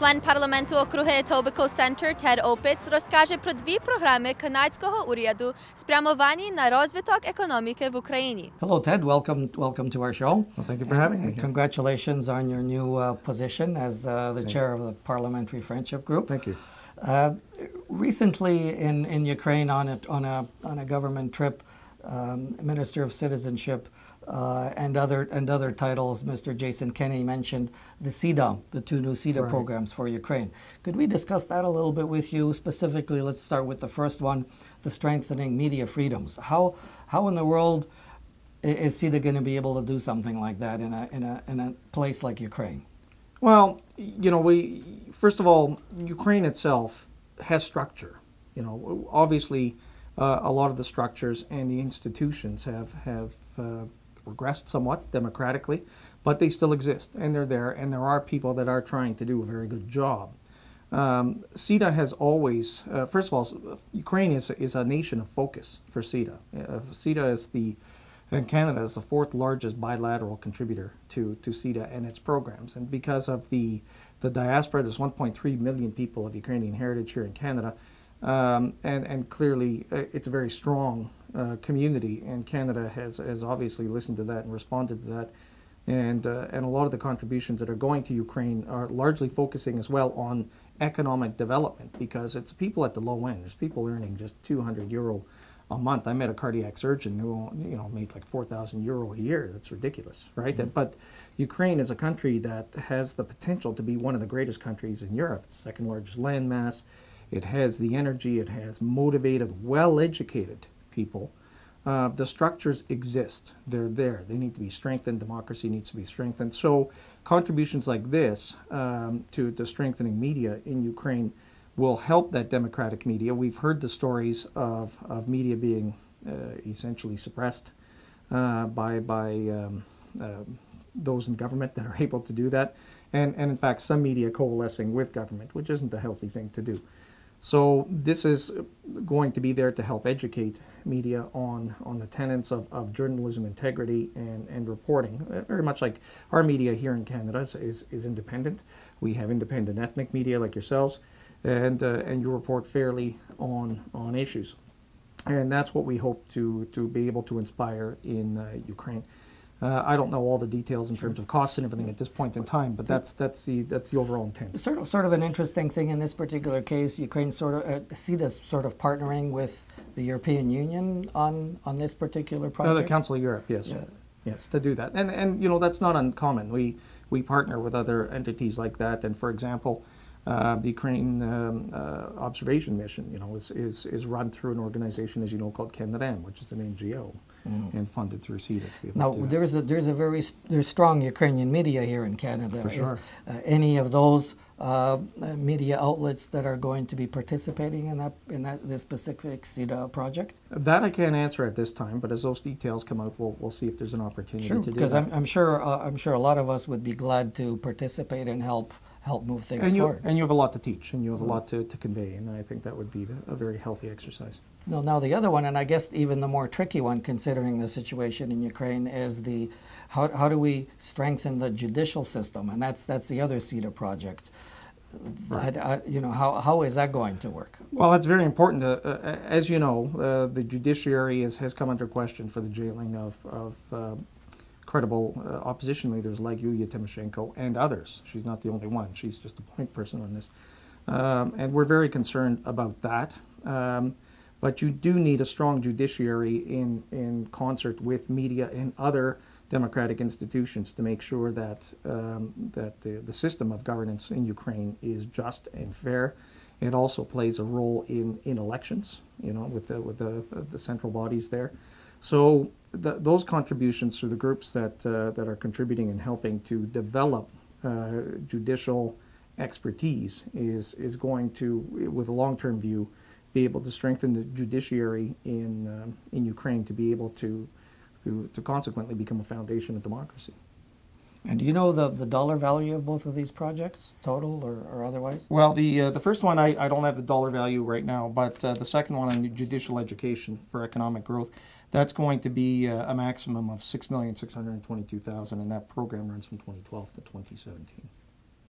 Член парламенту округи Etobicoke Center Тед Опитс розкаже про дві програми канадського уряду, спрямовані на розвиток економіки в Україні. Hello, Ted. Welcome to our show. Well, thank you for having me. Congratulations on your new position as the chair of the Parliamentary Friendship Group. Thank you. Recently, in Ukraine, on a government trip, Minister of Citizenship and other titles, Mr. Jason Kenney mentioned the CIDA, the two new CETA programs for Ukraine. Could we discuss that a little bit with you? Specifically, let's start with the first one, the strengthening media freedoms. How in the world is CETA going to be able to do something like that in a place like Ukraine? Well, you know, first of all, Ukraine itself has structure. You know, obviously, a lot of the structures and the institutions have regressed somewhat democratically, but they still exist, and they're there, and there are people that are trying to do a very good job. CETA has always, first of all, Ukraine is a nation of focus for CETA. CETA and Canada is the fourth largest bilateral contributor to CETA and its programs, and because of the diaspora, there's 1.3 million people of Ukrainian heritage here in Canada, and clearly it's a very strong community, and Canada has obviously listened to that and responded to that, and a lot of the contributions that are going to Ukraine are largely focusing as well on economic development, because it's people at the low end. There's people earning just €200 a month. I met a cardiac surgeon who, you know, made like €4,000 a year. That's ridiculous, right? Mm-hmm. But Ukraine is a country that has the potential to be one of the greatest countries in Europe. It's the second largest landmass. It has the energy. It has motivated, well-educated people. The structures exist. They're there. They need to be strengthened. Democracy needs to be strengthened. So contributions like this to strengthening media in Ukraine will help that democratic media. We've heard the stories of media being essentially suppressed by those in government that are able to do that, and in fact some media coalescing with government, which isn't a healthy thing to do. So this is going to be there to help educate media on the tenets of journalism integrity and reporting. Very much like our media here in Canada is independent. We have independent ethnic media like yourselves, and you report fairly on issues. And that's what we hope to be able to inspire in Ukraine. I don't know all the details in terms of costs and everything at this point in time, but that's the overall intent. Sort of an interesting thing in this particular case, Ukraine CETA's sort of partnering with the European Union on this particular project. No, the Council of Europe, yes, yeah. Yes, to do that, and you know that's not uncommon. We partner with other entities like that, and for example, the Ukraine observation mission, you know, is run through an organization, as you know, called CANADEM, which is an NGO. Mm. And funded through CETA. Now, there's strong Ukrainian media here in Canada. For sure. Is any of those media outlets that are going to be participating in this specific CETA project? That I can't answer at this time, but as those details come out, we'll see if there's an opportunity to do that. Because I'm sure a lot of us would be glad to participate and help move things forward. And you have a lot to teach, and you have a lot to convey, and I think that would be a very healthy exercise. So now the other one, and I guess even the more tricky one considering the situation in Ukraine, is the how do we strengthen the judicial system? And that's the other CETA project. Right. You know, how is that going to work? Well, it's very important. As you know, the judiciary has come under question for the jailing of credible opposition leaders like Yulia Tymoshenko and others. She's not the only one. She's just a point person on this. And we're very concerned about that. But you do need a strong judiciary in concert with media and other democratic institutions to make sure that, that the system of governance in Ukraine is just and fair. It also plays a role in elections, you know, with the central bodies there. So those contributions through the groups that are contributing and helping to develop judicial expertise is going to, with a long-term view, be able to strengthen the judiciary in Ukraine to be able to consequently become a foundation of democracy. And do you know the dollar value of both of these projects, total or otherwise? Well, the first one, I don't have the dollar value right now, but the second one on judicial education for economic growth, that's going to be a maximum of $6,622,000, and that program runs from 2012 to 2017.